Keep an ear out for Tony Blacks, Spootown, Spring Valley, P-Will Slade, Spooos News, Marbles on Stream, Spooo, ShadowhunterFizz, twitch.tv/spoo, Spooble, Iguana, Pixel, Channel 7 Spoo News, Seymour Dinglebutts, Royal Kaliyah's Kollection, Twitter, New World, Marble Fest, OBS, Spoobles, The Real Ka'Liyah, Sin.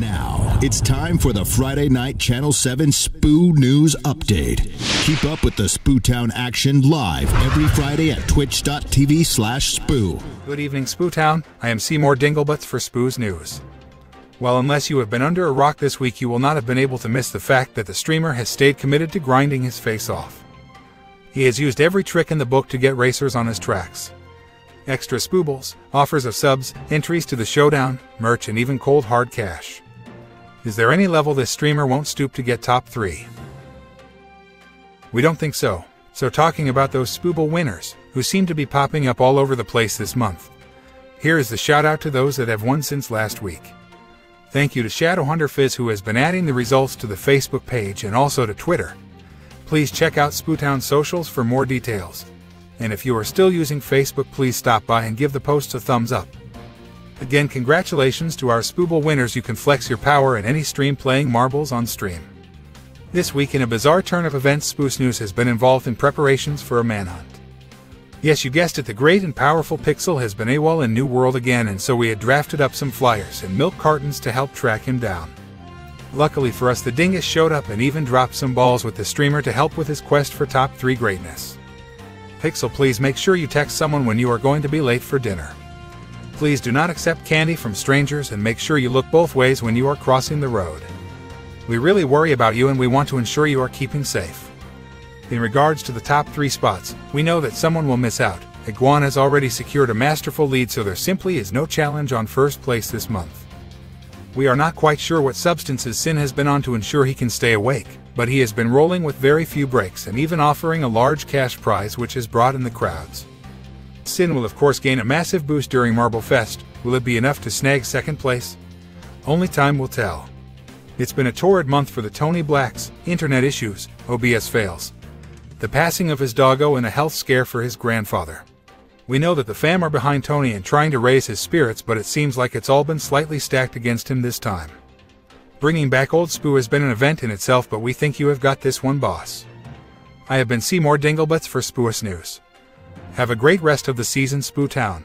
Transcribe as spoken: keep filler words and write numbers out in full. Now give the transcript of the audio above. Now, it's time for the Friday night Channel seven Spoo News Update. Keep up with the Spootown action live every Friday at twitch dot t v slash spoo. Good evening, Spootown. I am Seymour Dinglebutts for Spoo's News. Well, unless you have been under a rock this week, you will not have been able to miss the fact that the streamer has stayed committed to grinding his face off. He has used every trick in the book to get racers on his tracks. Extra Spoobles, offers of subs, entries to the showdown, merch, and even cold hard cash. Is there any level this streamer won't stoop to get top three? We don't think so. So talking about those Spooble winners, who seem to be popping up all over the place this month, here is the shout out to those that have won since last week. Thank you to ShadowhunterFizz, who has been adding the results to the Facebook page and also to Twitter. Please check out Spootown socials for more details. And if you are still using Facebook, please stop by and give the post a thumbs up. Again, congratulations to our Spooble winners. You can flex your power in any stream playing Marbles on Stream. This week, in a bizarre turn of events, Spoo News has been involved in preparations for a manhunt. Yes, you guessed it, the great and powerful Pixel has been AWOL in New World again, and so we had drafted up some flyers and milk cartons to help track him down. Luckily for us, the dingus showed up and even dropped some balls with the streamer to help with his quest for top three greatness. Pixel, please make sure you text someone when you are going to be late for dinner. Please do not accept candy from strangers, and make sure you look both ways when you are crossing the road. We really worry about you and we want to ensure you are keeping safe. In regards to the top three spots, we know that someone will miss out. Iguana has already secured a masterful lead, so there simply is no challenge on first place this month. We are not quite sure what substances Sin has been on to ensure he can stay awake, but he has been rolling with very few breaks and even offering a large cash prize, which has brought in the crowds. Sin will of course gain a massive boost during Marble Fest. Will it be enough to snag second place? Only time will tell. It's been a torrid month for the Tony Blacks, internet issues, O B S fails, the passing of his doggo, and a health scare for his grandfather. We know that the fam are behind Tony and trying to raise his spirits, but it seems like it's all been slightly stacked against him this time. Bringing back old Spoo has been an event in itself, but we think you have got this one, boss. I have been Seymour Dinglebutts for Spoo News. Have a great rest of the season, Spootown.